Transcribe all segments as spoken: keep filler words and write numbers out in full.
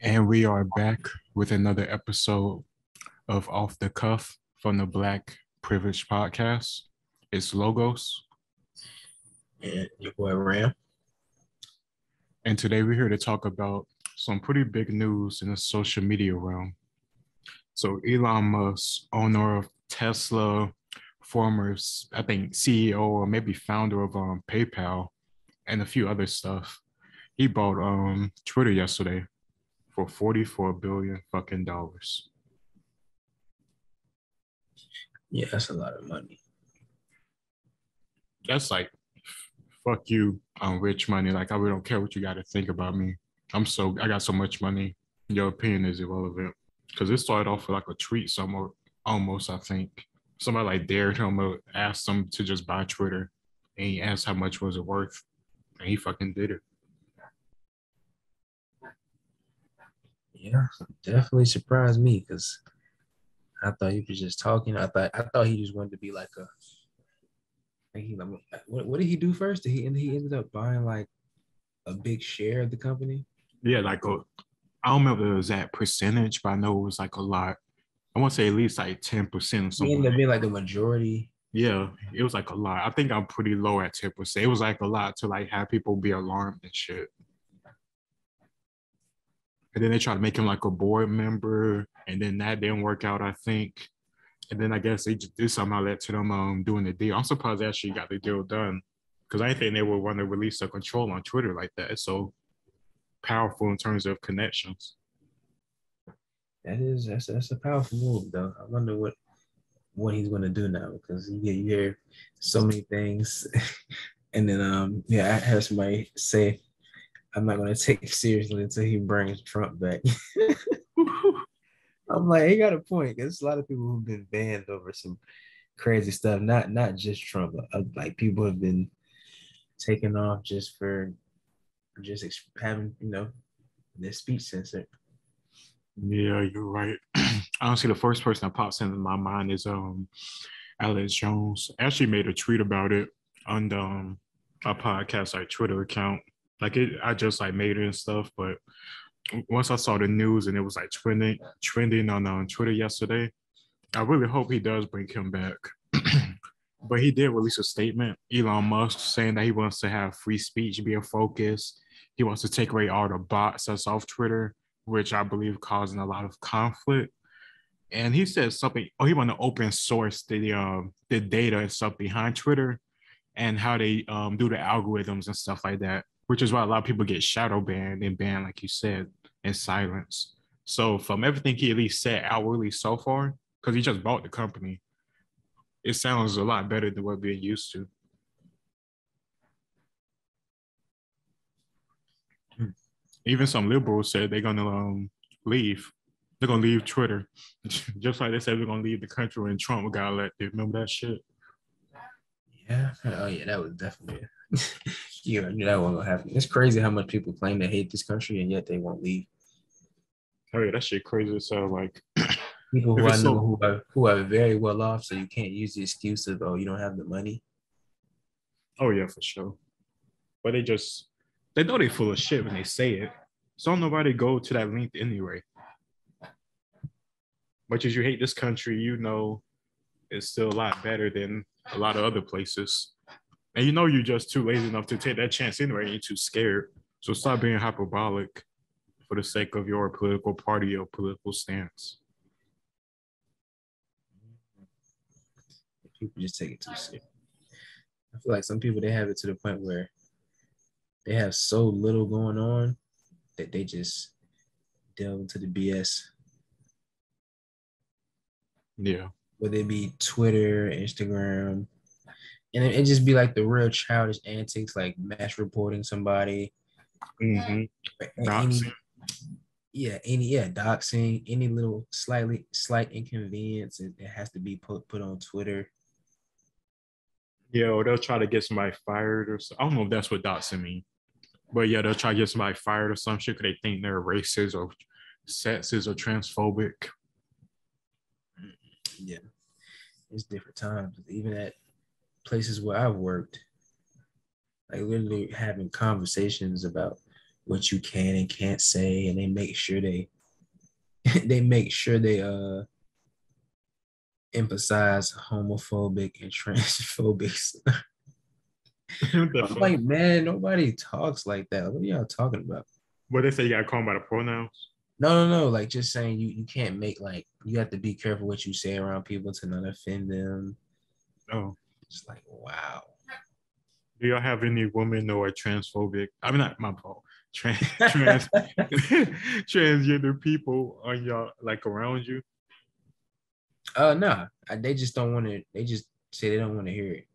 And we are back with another episode of Off the Cuff from the Black Privilege Podcast. It's LOGOS. And your boy RAM. And today we're here to talk about some pretty big news in the social media realm. So Elon Musk, owner of Tesla, former, I think, C E O or maybe founder of um, PayPal and a few other stuff. He bought um, Twitter yesterday. For forty-four billion fucking dollars. Yeah, that's a lot of money. That's like, fuck you, I'm rich money. Like, I really don't care what you got to think about me. I'm so, I got so much money. Your opinion is irrelevant. Because it started off with like a tweet somewhere, almost, I think. Somebody like dared him or asked him to just buy Twitter. And he asked how much was it worth. And he fucking did it. Yeah, definitely surprised me because I thought he was just talking. I thought I thought he just wanted to be like a. Like he, like, what, what did he do first? Did he and he ended up buying like a big share of the company. Yeah, like a, I don't remember the exact percentage, but I know it was like a lot. I want to say at least like ten percent or something. He ended up being like the majority. Yeah, it was like a lot. I think I'm pretty low at ten percent. It was like a lot to like have people be alarmed and shit. And then they tried to make him like a board member, and then that didn't work out, I think. And then I guess they just did somehow led to them um, doing the deal. I'm surprised they actually got the deal done because I didn't think they would want to release a control on Twitter like that. It's so powerful in terms of connections. That is, that's, that's a powerful move, though. I wonder what what he's going to do now because you hear so many things. And then, um, yeah, I heard somebody say, I'm not going to take it seriously until he brings Trump back. I'm like, he got a point. There's a lot of people who've been banned over some crazy stuff. Not not just Trump. Like people have been taken off just for just having, you know, their speech censored. Yeah, you're right. Honestly, the first person that pops into my mind is um Alex Jones. Actually made a tweet about it on the, um, a podcast, like Twitter account. Like it, I just like made it and stuff. But once I saw the news and it was like trending, trending on, on Twitter yesterday, I really hope he does bring him back. But he did release a statement, Elon Musk, saying that he wants to have free speech be a focus. He wants to take away all the bots that's off Twitter, which I believe causing a lot of conflict. And he said something. Oh, he want to open source the uh, the data and stuff behind Twitter, and how they um, do the algorithms and stuff like that. Which is why a lot of people get shadow banned and banned, like you said, in silence. So from everything he at least said outwardly so far, because he just bought the company, it sounds a lot better than what we're used to. Hmm. Even some liberals said they're gonna um, leave. They're gonna leave Twitter, just like they said they're gonna leave the country when Trump got elected. Remember that shit? Yeah. Oh yeah, that was definitely. You know, that won't happen. It's crazy how much people claim they hate this country and yet they won't leave. Oh yeah, that shit crazy. So like people who I know so- who are who are very well off, so you can't use the excuse of oh you don't have the money. Oh yeah, for sure. But they just they know they're full of shit when they say it. So nobody go to that length anyway. Much as you hate this country, you know it's still a lot better than a lot of other places. And you know you're just too lazy enough to take that chance anyway, and you're too scared. So stop being hyperbolic for the sake of your political party or political stance. People just take it too seriously. I feel like some people, they have it to the point where they have so little going on that they just delve into the B S. Yeah. Whether it be Twitter, Instagram, and it just be like the real childish antics, like mass reporting somebody. Mm-hmm. Doxing. Any, yeah, any yeah, doxing, any little slightly slight inconvenience, it, it has to be put, put on Twitter. Yeah, or they'll try to get somebody fired or so. I don't know if that's what doxing mean. But yeah, they'll try to get somebody fired or some shit because they think they're racist or sexist or transphobic. Yeah. It's different times. Even at places where I've worked, like literally having conversations about what you can and can't say, and they make sure they they make sure they uh emphasize homophobic and transphobic stuff. I'm like, man, nobody talks like that. What are y'all talking about? What they say, you gotta call them by the pronouns? No, no, no. Like, just saying you, you can't make, like, you have to be careful what you say around people to not offend them. Oh. Just like, wow. Do y'all have any women or transphobic? I mean, not my fault. Trans, trans transgender people on y'all, like, around you? Uh, no. Nah. They just don't want to. They just say they don't want to hear it.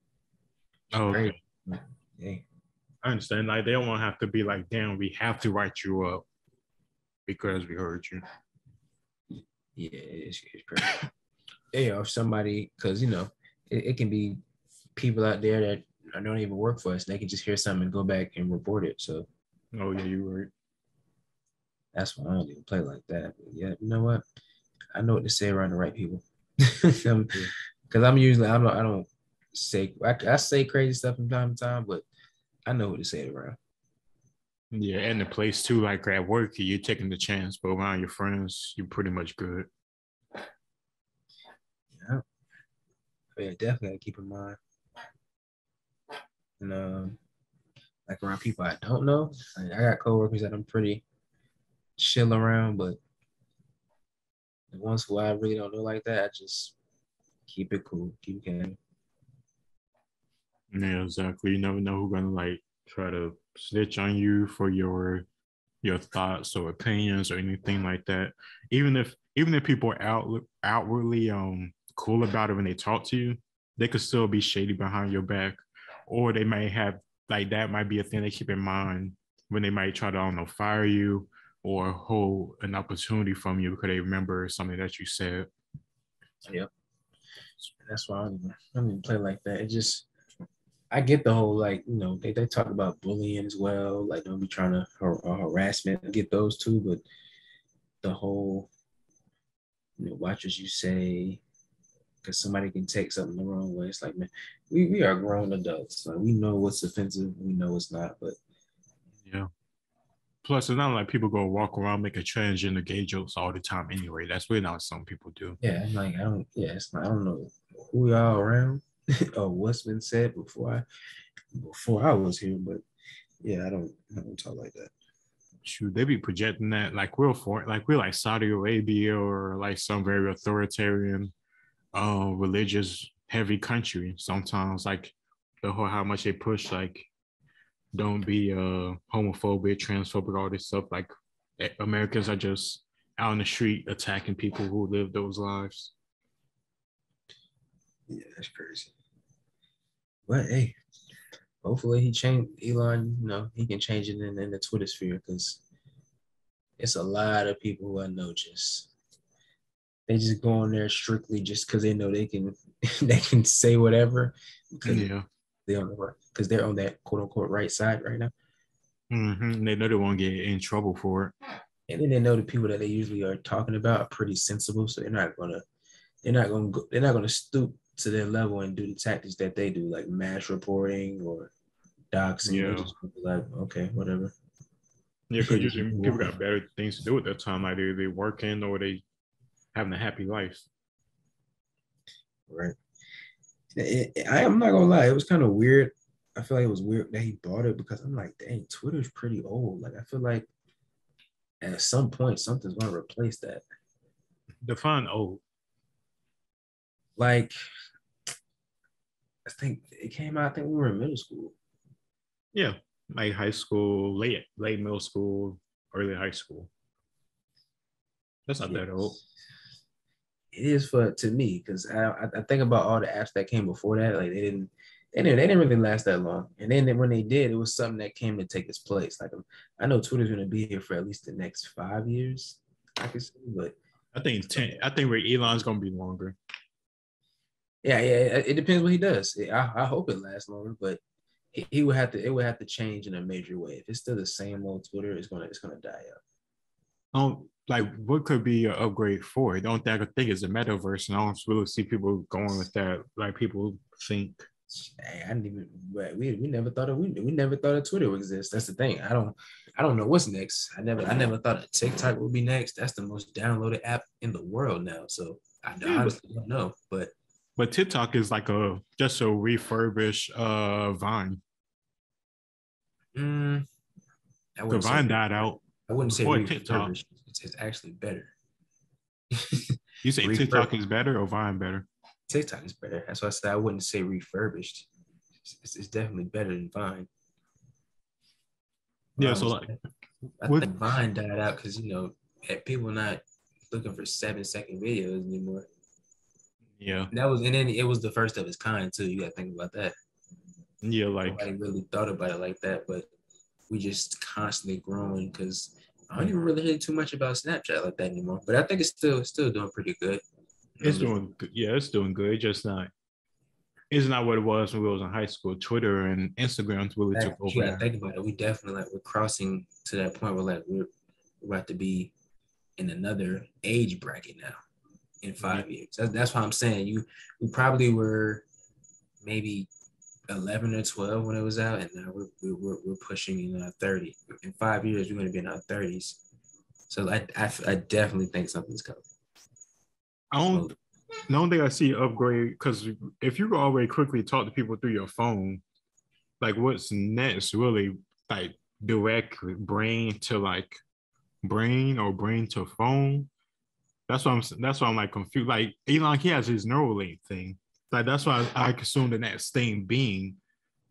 Oh, okay. Yeah. I understand. Like, they don't want to have to be like, damn, we have to write you up because we heard you. Yeah, it's, it's pretty. Yeah, if somebody, because, you know, it, it can be people out there that don't even work for us. They can just hear something and go back and report it. So, oh yeah, you were. That's why I don't even play like that. But yeah, you know what? I know what to say around the right people. Because I'm, yeah. I'm usually I'm not, I don't say I, I say crazy stuff from time to time, but I know what to say it around. Yeah, and the place too, like at work, you're taking the chance, but around your friends, you're pretty much good. Yeah, yeah, definitely gotta keep in mind. And um, like around people I don't know, I, I got coworkers that I'm pretty chill around, but the ones who I really don't know like that, I just keep it cool, keep it calm. Yeah, exactly. You never know who's gonna like try to snitch on you for your your thoughts or opinions or anything like that. Even if even if people are out, outwardly um cool about it when they talk to you, they could still be shady behind your back, or they might have like that might be a thing they keep in mind when they might try to, I don't know, fire you or hold an opportunity from you because they remember something that you said. Yep, that's why I don't even, I don't even play like that. It just I get the whole, like, you know, they, they talk about bullying as well. Like, don't be trying to har- harassment. I get those too, but the whole, you know, watch what you say, because somebody can take something the wrong way. It's like, man, we, we are grown adults. Like, we know what's offensive. We know it's not, but. Yeah. Plus, it's not like people go walk around making transgender gay jokes all the time anyway. That's really not what some people do. Yeah, like, I don't, yeah, it's not, I don't know who y'all around. Or what's been said before I before I was here, but yeah, I don't I don't talk like that. Shoot, they be projecting that like we're for like we're like Saudi Arabia or like some very authoritarian, uh, religious heavy country. Sometimes like the whole how much they push like don't be uh homophobic, transphobic, all this stuff. Like Americans are just out on the street attacking people who live those lives. Yeah, that's crazy. But hey, hopefully he changed Elon, you know, he can change it in, in the Twitter sphere, because it's a lot of people who I know just they just go on there strictly just because they know they can they can say whatever. Yeah. They on the right because they're on that quote unquote right side right now. Mm-hmm. They know they won't get in trouble for it. And then they know the people that they usually are talking about are pretty sensible, so they're not gonna they're not gonna go, they're not gonna stoop to their level and do the tactics that they do, like mass reporting or doxing. Yeah. Just like, okay, whatever. Yeah, because usually people got better things to do at that time. Like they're they working or they having a happy life. Right. It, it, I, I'm not going to lie. It was kind of weird. I feel like it was weird that he bought it, because I'm like, dang, Twitter's pretty old. Like, I feel like at some point, something's going to replace that. Define old. Like, I think it came out, I think we were in middle school. Yeah, like high school, late late middle school, early high school. That's not that old. It is for to me, because I I think about all the apps that came before that. Like they didn't they didn't, they didn't really last that long. And then when they did, it was something that came to take its place. Like I know Twitter's gonna be here for at least the next five years. I can see, but I think ten. I think where Elon's gonna be longer. Yeah, yeah, it depends what he does. I, I hope it lasts longer, but he, he would have to. It would have to change in a major way. If it's still the same old Twitter, it's gonna it's gonna die out. Um, like what could be an upgrade for it? Don't think I think it's a metaverse, and I don't really see people going with that. Like people think Hey, I didn't even we we never thought of we, we never thought of Twitter would exist. That's the thing. I don't I don't know what's next. I never I never thought of TikTok would be next. That's the most downloaded app in the world now. So I yeah, honestly but, don't know. But but TikTok is like a just a refurbished uh Vine. Mm, the Vine died out. I wouldn't say refurbished. It's, it's actually better. You say TikTok is better or Vine better? TikTok is better. That's why I said I wouldn't say refurbished. It's, it's definitely better than Vine. Yeah, um, so like I what, think Vine died out because you know people not looking for seven second videos anymore. Yeah, and that was and then it was the first of its kind too. You got to think about that. Yeah, like nobody really thought about it like that, but we just constantly growing because I don't even really hear too much about Snapchat like that anymore. But I think it's still it's still doing pretty good. It's doing, yeah, it's doing good. It's just not, it's not what it was when we was in high school. Twitter and Instagram really that, took over. Yeah, think about it. We definitely like we're crossing to that point where like we're about to be in another age bracket now in five yeah. years. That's, that's why I'm saying you. We probably were maybe eleven or twelve when it was out, and now we're we're we're pushing in our thirty. In five years, we're going to be in our thirties. So I I, I definitely think something's coming. I don't, the only thing I see upgrade, because if you already quickly talk to people through your phone, like what's next really, like direct brain to like brain or brain to phone. That's why I'm, that's why I'm like confused. Like Elon, he has his Neuralink thing. Like that's why I, I consume the next thing being,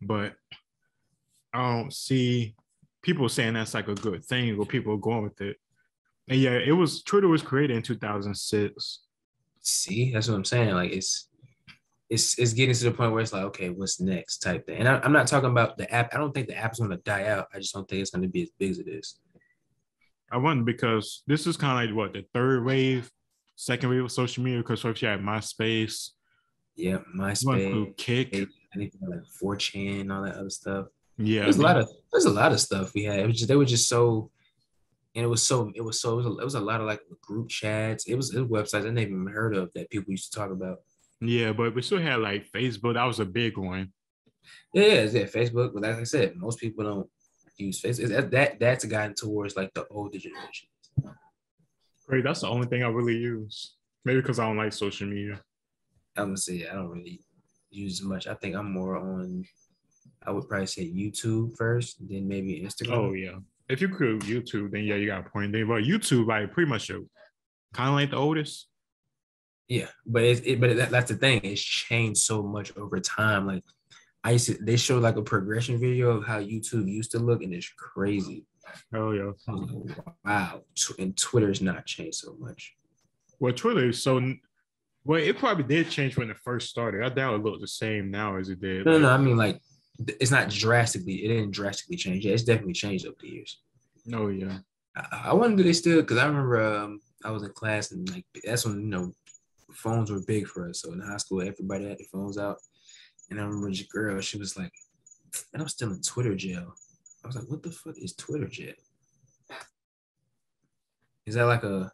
but I don't see people saying that's like a good thing or people are going with it. And yeah, it was, Twitter was created in two thousand six. See, that's what I'm saying. Like it's, it's, it's getting to the point where it's like, okay, what's next type thing. And I, I'm not talking about the app. I don't think the app is going to die out. I just don't think it's going to be as big as it is. I wonder because this is kind of like what the third wave, second wave of social media. Because if you had MySpace, yeah, MySpace, Kick, anything like four chan, all that other stuff. Yeah, there's a lot of there's a lot of stuff we had. It was just, they were just so. And it was so, it was so, it was, a, it was a lot of like group chats. It was, it was websites I never even heard of that people used to talk about. Yeah, but we still had like Facebook. That was a big one. Yeah, yeah, Facebook. But like I said, most people don't use Facebook. That, that that's gotten towards like the older generation. Great. That's the only thing I really use. Maybe because I don't like social media. I'm gonna say I don't really use much. I think I'm more on. I would probably say YouTube first, then maybe Instagram. Oh yeah. If you could YouTube, then yeah, you got a point there. But YouTube, like pretty much, kind of like the oldest. Yeah, but it, it but that, that's the thing. It's changed so much over time. Like I used to, they showed like a progression video of how YouTube used to look, and it's crazy. Oh yeah! Wow, and Twitter's not changed so much. Well, Twitter is so. Well, it probably did change when it first started. I doubt it looked the same now as it did. No, like, no, I mean like. It's not drastically, it didn't drastically change. Yeah, it's definitely changed over the years. Oh, yeah. I, I wonder do they still, because I remember um, I was in class and like that's when, you know, phones were big for us. So in high school, everybody had their phones out. And I remember this girl, she was like, and I'm still in Twitter jail. I was like, what the fuck is Twitter jail? Is that like a,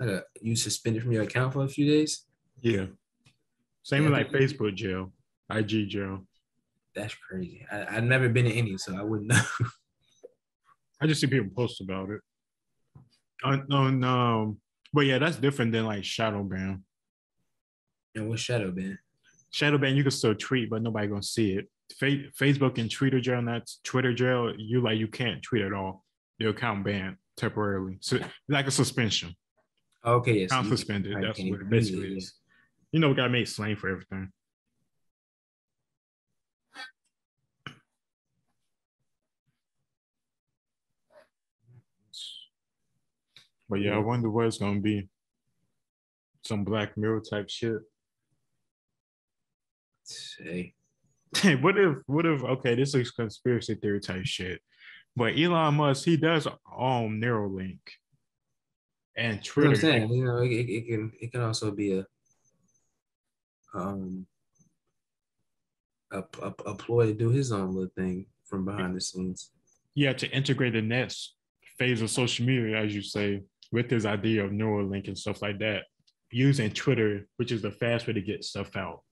like a, you suspended from your account for a few days? Yeah. Same yeah, with like Facebook jail, I G jail. That's crazy. I, I've never been to any, so I wouldn't know. I just see people post about it. Uh, no, no, but yeah, that's different than like shadow ban. And what's shadow ban? Shadow ban, you can still tweet, but nobody gonna see it. Fa- Facebook and Twitter jail, and that's Twitter jail. You like you can't tweet at all. Your account banned temporarily, so like a suspension. Okay, yes. Account so suspended. Can, that's what it basically is. Yeah. You know, we gotta make slang for everything. But yeah, I wonder what it's gonna be. Some Black Mirror type shit. Hey, hey, what if, what if? Okay, this is conspiracy theory type shit. But Elon Musk, he does own Neuralink and Twitter. You know what I'm saying, you know, it, it can it can also be a um a, a a ploy to do his own little thing from behind the scenes. Yeah, to integrate the next phase of social media, as you say. With this idea of Neuralink and stuff like that, using Twitter, which is the fast way to get stuff out.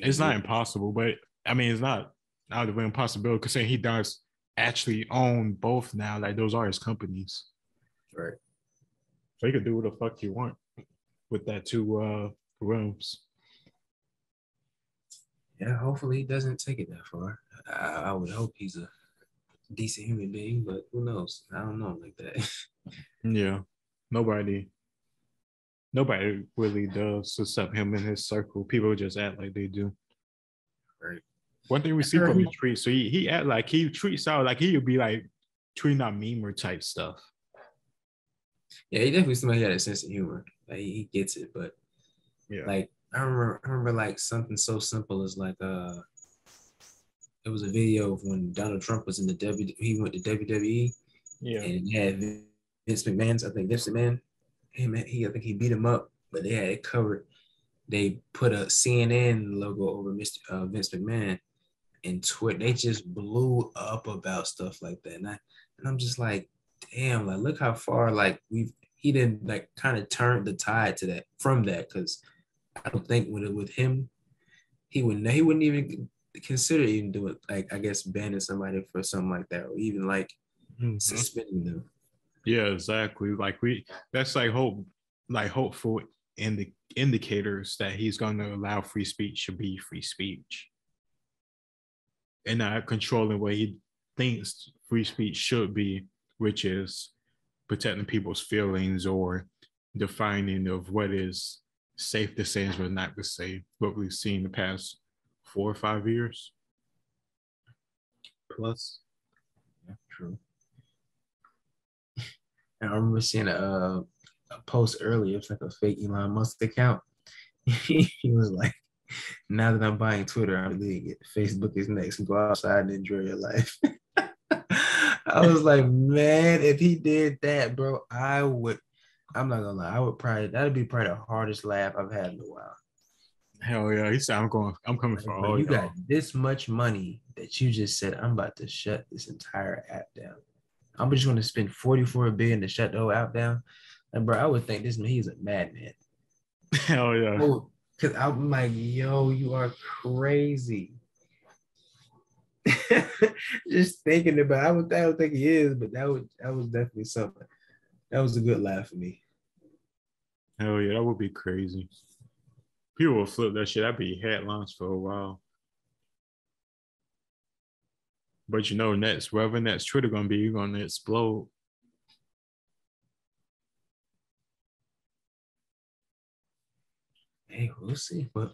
It's not impossible, but I mean, it's not out of impossibility because he does actually own both now. Like, those are his companies. Right. So you can do what the fuck you want with that two uh, rooms. Yeah, hopefully he doesn't take it that far. I, I would hope he's a decent human being, but who knows? I don't know like that. Yeah, nobody, nobody really does except him and his circle. People just act like they do. Right. One thing we see from his tweets, so he, he act like he tweets out like he would be like tweeting out memer type stuff. Yeah, he definitely somebody had a sense of humor. Like he gets it, but yeah, like I remember, I remember like something so simple as like uh, it was a video of when Donald Trump was in the W. He went to W W E. Yeah, and it had Vince McMahon's. I think Vince McMahon. Hey man, he I think he beat him up, but they had it covered. They put a C N N logo over Mister Uh, Vince McMahon, and Twitter. They just blew up about stuff like that, and I and I'm just like, damn, like look how far like we've. He didn't like kind of turn the tide to that from that because I don't think with with him, he wouldn't he wouldn't even consider even doing like I guess banning somebody for something like that or even like mm-hmm. suspending them. Yeah, exactly. Like we, that's like hope, like hopeful indi- indicators that he's going to allow free speech to be free speech, and not controlling what he thinks free speech should be, which is protecting people's feelings or defining of what is safe to say is what not to say, what we've seen the past four or five years. Plus, yeah, true. And I remember seeing a, a post earlier, it's like a fake Elon Musk account. He was like, now that I'm buying Twitter, I'm leaving it. Facebook is next. Go outside and enjoy your life. I was like, man, if he did that, bro, I would. I'm not gonna lie. I would probably. That'd be probably the hardest laugh I've had in a while. Hell yeah! He said, "I'm going. I'm coming like, for all y'all." You got this much money that you just said I'm about to shut this entire app down. I'm just going to spend forty-four billion dollars to shut the whole app down. And bro, I would think this man, he's a madman. Hell yeah! Oh, because I'm like, yo, you are crazy. Just thinking about it, I would I don't think he is, but that would that was definitely something. That was a good laugh for me. Hell yeah, that would be crazy. People will flip that shit. That'd be headlines for a while. But you know, next whatever next Twitter gonna be, you're gonna explode. Hey, we'll see. But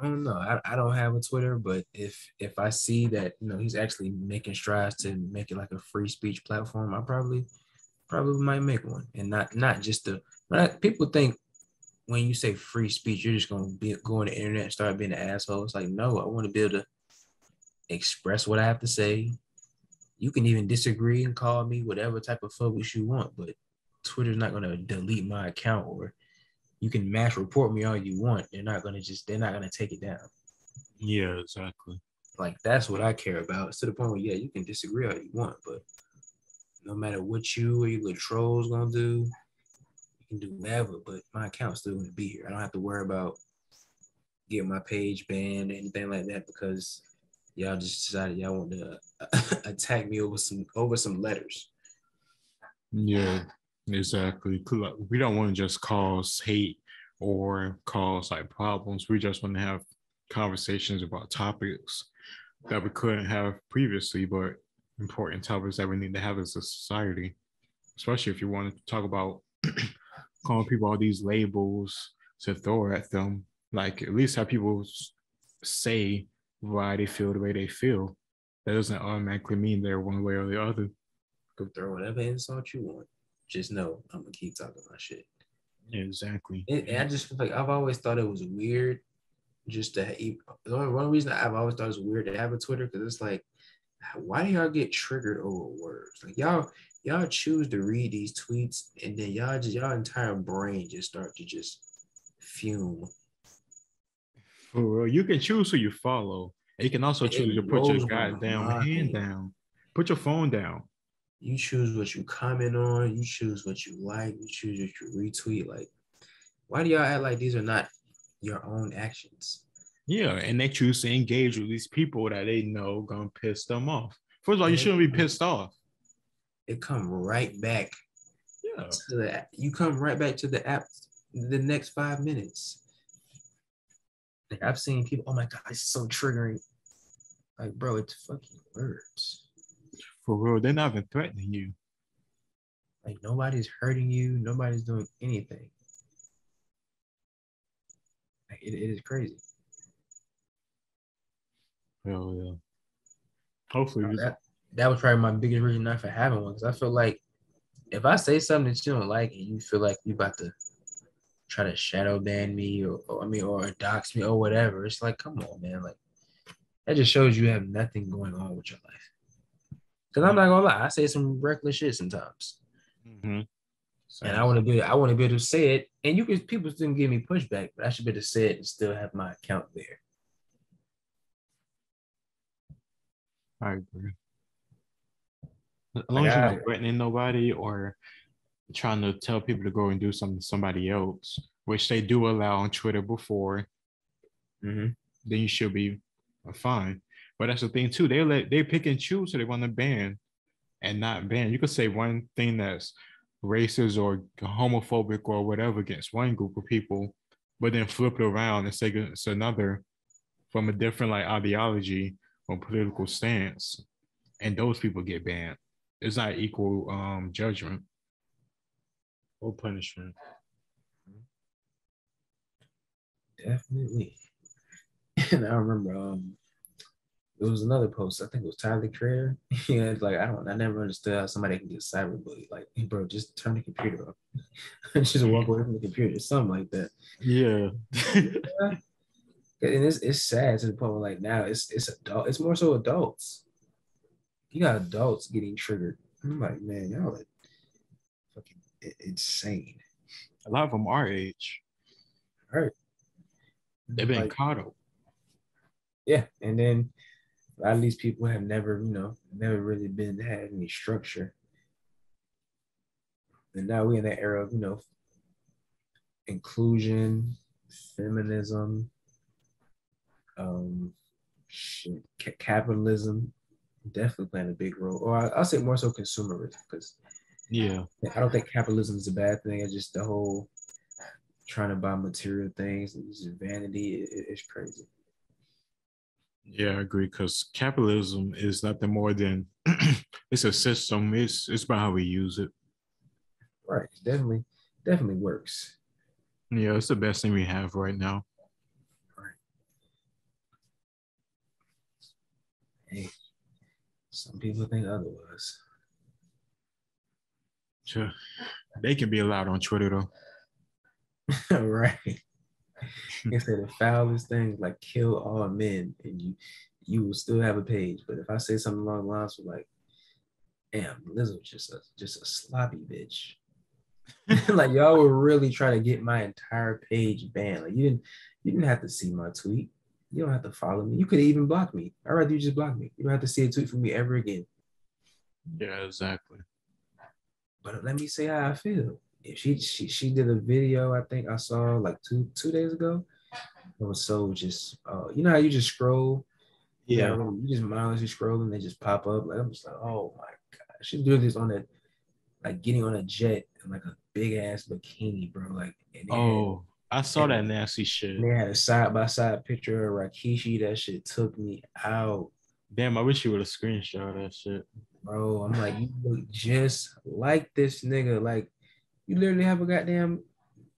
I don't know. I, I don't have a Twitter, but if if I see that, you know, he's actually making strides to make it like a free speech platform, I probably probably might make one. And not not just the not, people think when you say free speech, you're just gonna be go on the internet and start being an asshole. It's like, no, I want to be able to express what I have to say. You can even disagree and call me whatever type of focus you want, but Twitter's not gonna delete my account or you can mass report me all you want. They're not gonna just. They're not gonna take it down. Yeah, exactly. Like that's what I care about. It's to the point where yeah, you can disagree all you want, but no matter what you or your little trolls gonna do, you can do whatever. But my account's still gonna be here. I don't have to worry about getting my page banned or anything like that because y'all just decided y'all want to attack me over some over some letters. Yeah. Exactly. We don't want to just cause hate or cause like problems. We just want to have conversations about topics that we couldn't have previously, but important topics that we need to have as a society. Especially if you want to talk about calling people all these labels to throw at them. Like at least have people say why they feel the way they feel. That doesn't automatically mean they're one way or the other. You can throw whatever insult you want. Just know I'm gonna keep talking my shit. Exactly. And, and I just feel like I've always thought it was weird. Just to have, the only one reason I've always thought it was weird to have a Twitter because it's like, why do y'all get triggered over words? Like y'all, y'all choose to read these tweets and then y'all just y'all entire brain just start to just fume. For real, you can choose who you follow. And you can also choose to put your goddamn hand down. Put your phone down. You choose what you comment on. You choose what you like. You choose what you retweet. Like, why do y'all act like these are not your own actions? Yeah, and they choose to engage with these people that they know gonna piss them off. First of all, you shouldn't be pissed off. It come right back. Yeah, to the, you come right back to the app. The next five minutes, like I've seen people. Oh my god, it's so triggering. Like, bro, it's fucking words. For real, they're not even threatening you. Like nobody's hurting you. Nobody's doing anything. Like it, it is crazy. Hell yeah. Hopefully, oh, that, that was probably my biggest reason not for having one, because I feel like if I say something that you don't like and you feel like you about to try to shadow ban me or, or I mean or dox me or whatever, it's like, come on, man. Like that just shows you have nothing going on with your life. Cause I'm not gonna lie, I say some reckless shit sometimes. Mm-hmm. And I want to be I want to be able to say it. And you can, people didn't give me pushback, but I should be able to say it and still have my account there. I agree. As long like, as you're not threatening nobody or trying to tell people to go and do something to somebody else, which they do allow on Twitter before, mm-hmm. then you should be fine. But that's the thing too. They let they pick and choose who they want to ban and not ban. You could say one thing that's racist or homophobic or whatever against one group of people, but then flip it around and say it's another from a different like ideology or political stance, and those people get banned. It's not equal um, judgment or punishment. Definitely. And I remember um, it was another post. I think it was Tyler Creator. Yeah, like I don't, I never understood how somebody can get cyberbullied. Like, hey, bro, just turn the computer off. Just walk away from the computer, something like that. Yeah. Yeah. And it's it's sad to the point where like now it's it's adult. It's more so adults. You got adults getting triggered. I'm like, man, y'all are fucking insane. A lot of them our age. All right. They've been like, caught up. Yeah, and then a lot of these people have never, you know, never really been had any structure. And now we're in that era of, you know, inclusion, feminism, um, shit, ca- capitalism. Definitely playing a big role, or I, I'll say more so consumerism, because yeah, I don't think capitalism is a bad thing. It's just the whole trying to buy material things, it's just vanity. It, it's crazy. Yeah, I agree. Because capitalism is nothing more than it's a system. It's it's about how we use it. Right, definitely, definitely works. Yeah, it's the best thing we have right now. Right. Hey. Some people think otherwise. Sure. They can be allowed on Twitter, though. Right. They say the foulest things, like kill all men, and you you will still have a page. But if I say something along the lines of like, damn, Liz was just a, just a sloppy bitch. Like, y'all would really try to get my entire page banned. Like, you didn't, you didn't have to see my tweet. You don't have to follow me. You could even block me. I'd rather you just block me. You don't have to see a tweet from me ever again. Yeah, exactly. But let me say how I feel. If she she she did a video, I think I saw like two two days ago. It was so just uh, you know how you just scroll. Yeah, you know, you just mindlessly scroll and they just pop up. Like I'm just like, oh my god, she's doing this on a like getting on a jet and like a big ass bikini, bro. Like and oh. I saw and that nasty shit. They had a side-by-side picture of Rikishi. That shit took me out. Damn, I wish you would have screenshot that shit. Bro, I'm like, you look just like this nigga. Like, you literally have a goddamn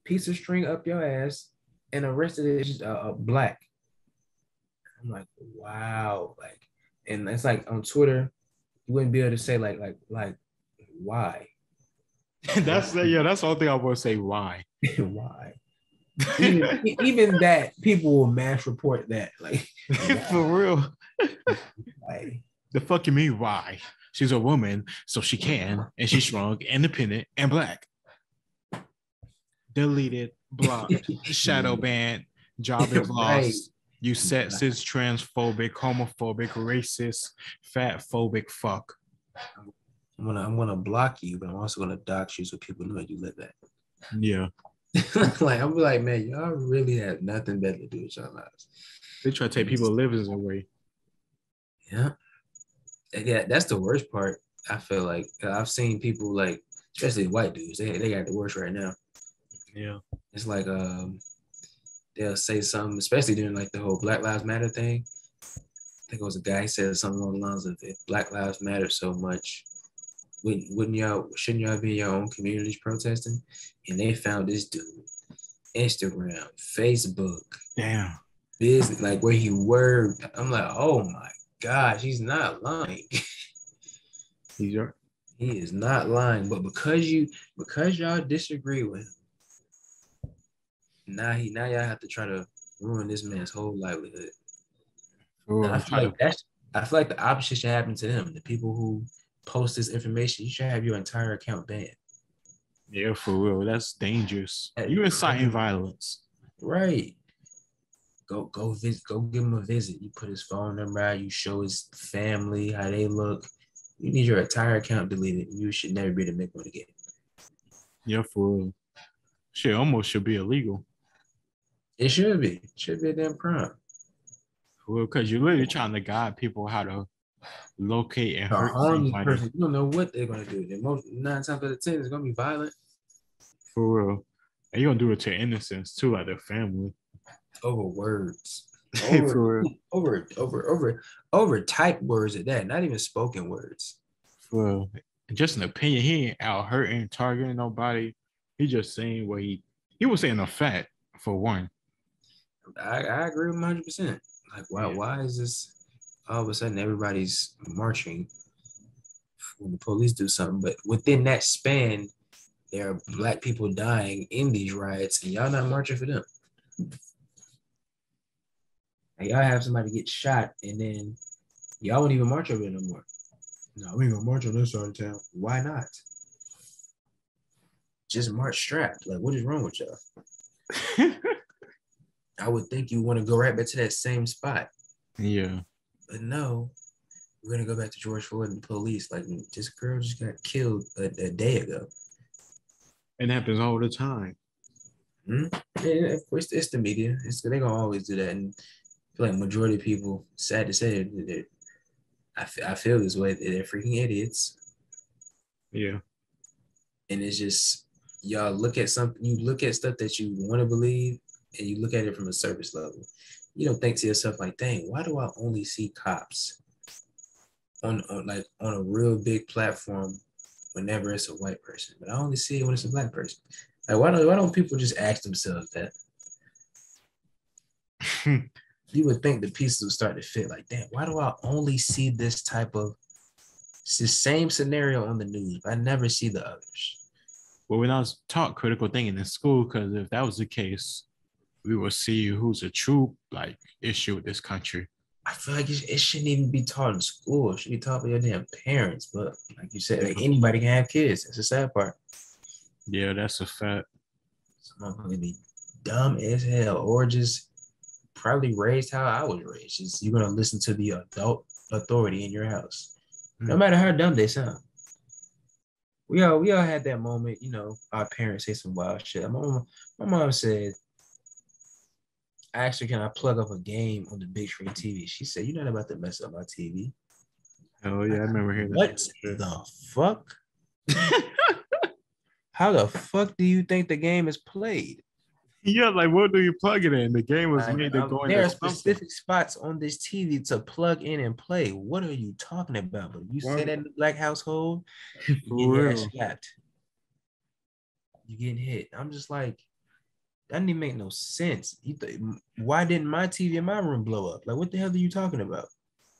piece of string up your ass, and the rest of it is just uh, black. I'm like, wow. Like, and it's like on Twitter, you wouldn't be able to say like, like, like, why? That's the, yeah. That's the only thing I want to say. Why? Why? even, even that people will mass report that like for real. Like, the fuck you mean why? She's a woman, so she can, and she's strong, independent, and black. Deleted, blocked, shadow banned, job is right. Lost. You sexist, transphobic, homophobic, racist, fatphobic fuck. I'm gonna I'm gonna block you, but I'm also gonna dox you so people know you live that. Yeah. Like I'm like, man, y'all really have nothing better to do with y'all lives. They try to take people's livings away. Yeah. Yeah, that's the worst part, I feel like. I've seen people, like, especially white dudes, they they got the worst right now. Yeah. It's like um they'll say something, especially during like the whole Black Lives Matter thing. I think it was a guy who said something along the lines of, if Black Lives Matter so much, wouldn't, wouldn't y'all, shouldn't y'all be in your own communities protesting? And they found this dude, Instagram, Facebook, damn, business, like where he worked. I'm like, oh my gosh, he's not lying. He's right. He is not lying. But because you, because y'all disagree with him, now he, now y'all have to try to ruin this man's whole livelihood. Ooh, I, feel like that's, I feel like the opposite should happen to them. The people who post this information, you should have your entire account banned. Yeah, for real. That's dangerous. That, You're inciting right. violence. Right. Go go visit. Go give him a visit. You put his phone number out. You show his family how they look. You need your entire account deleted. You should never be able to make one again. Yeah, for real. Shit, almost should be illegal. It should be. It should be a damn crime. Well, because you're literally trying to guide people how to locate and hurt somebody. Person, you don't know what they're going to do. They're most, nine times out of ten, it's going to be violent. For real. And you're going to do it to innocents, too, like their family. Over words. Over, for real. over, over, over, over typed words at that, not even spoken words. For real. Just an opinion. He ain't out hurting, targeting nobody. He just saying what he, he was saying a fact, for one. I, I agree with one hundred percent. Like, why, yeah. why is this all of a sudden everybody's marching when the police do something? But within that span, there are Black people dying in these riots, and y'all not marching for them. And y'all have somebody get shot, and then y'all won't even march over it no more. No, we ain't gonna march on this side of town. Why not? Just march strapped. Like, what is wrong with y'all? I would think you want to go right back to that same spot. Yeah. But no, we're going to go back to George Floyd and the police. Like, this girl just got killed a, a day ago. It happens all the time. Hmm? Yeah, of course, it's the media. It's, they're going to always do that. And I feel like majority of people, sad to say, I, I feel this way, they're freaking idiots. Yeah. And it's just, y'all look at something, you look at stuff that you want to believe, and you look at it from a surface level. You don't think to yourself, like, dang, why do I only see cops on, on like on a real big platform whenever it's a white person? But I only see it when it's a Black person. Like, why don't why don't people just ask themselves that? You would think the pieces would start to fit. Like, damn, why do I only see this type of, it's the same scenario on the news, but I never see the others? Well, when I was taught critical thinking in school, because if that was the case, we will see who's a true, like, issue with this country. I feel like it, it shouldn't even be taught in school. It should be taught by your damn parents. But like you said, like, anybody can have kids. That's the sad part. Yeah, that's a fact. Some gonna be dumb as hell, or just probably raised how I was raised. It's, you're gonna listen to the adult authority in your house, no matter how dumb they sound. We all we all had that moment, you know. Our parents say some wild shit. My mom, my mom said, actually, can I plug up a game on the big screen T V? She said, you're not about to mess up my T V. Oh, yeah, I remember hearing that. What the fuck? How the fuck do you think the game is played? Yeah, like, what do you plug it in? The game was I made know, to go in there. There are specific something. spots on this T V to plug in and play. What are you talking about? But you what? say that in the Black household, you're getting slapped. You're getting hit. I'm just like, that didn't even make no sense. You th- why didn't my T V in my room blow up? Like, what the hell are you talking about?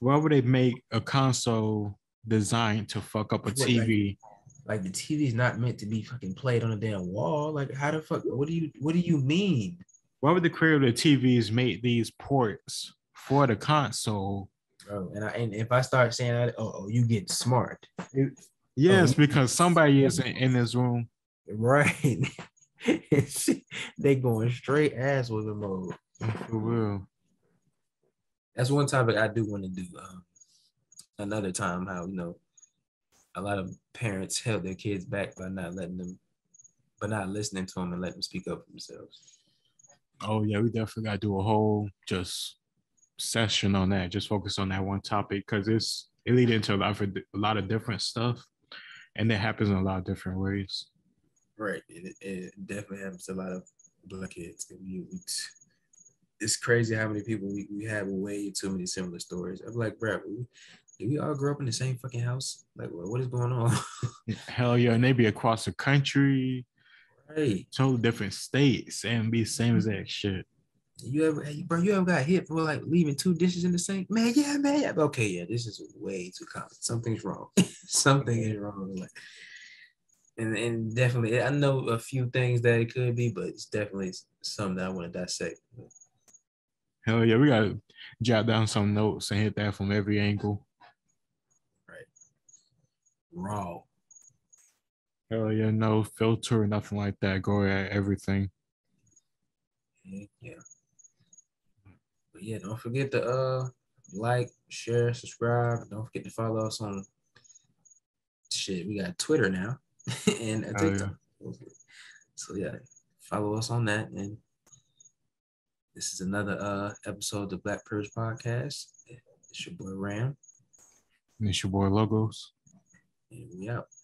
Why would they make a console designed to fuck up a T V? Like, like the T V's not meant to be fucking played on a damn wall. Like, how the fuck? What do you What do you mean? Why would the creator of the T Vs make these ports for the console? Oh, and, I, and if I start saying that, oh, oh you get smart. It, yes, oh, because somebody isn't in this room, right? They going straight ass with the mode. For real. That's one topic I do want to do. Um, another time, how, you know, a lot of parents held their kids back by not letting them, by not listening to them and letting them speak up for themselves. Oh yeah, we definitely got to do a whole just session on that, just focus on that one topic, because it's it leads into a lot, of, a lot of different stuff, and it happens in a lot of different ways. Right. It, it definitely happens to a lot of blackheads. It's crazy how many people we, we have way too many similar stories. I'm like, bro, we, did we all grow up in the same fucking house? Like, well, what is going on? Hell yeah. And they be across the country, right? Totally different states, and be same exact shit. You ever, bro, you ever got hit for like leaving two dishes in the sink? Man, yeah, man. Okay, yeah, this is way too common. Something's wrong. Something is wrong. Like, and, and definitely, I know a few things that it could be, but it's definitely something that I want to dissect. Hell yeah, we got to jot down some notes and hit that from every angle. Right. Raw. Hell yeah, no filter or nothing like that. Go at everything. Heck yeah. Yeah, don't forget to uh like, share, subscribe. Don't forget to follow us on shit. We got Twitter now and oh, TikTok. Yeah. So yeah, follow us on that. And this is another uh episode of the Black Privilege Podcast. It's your boy Ram. And it's your boy Logos. And we out.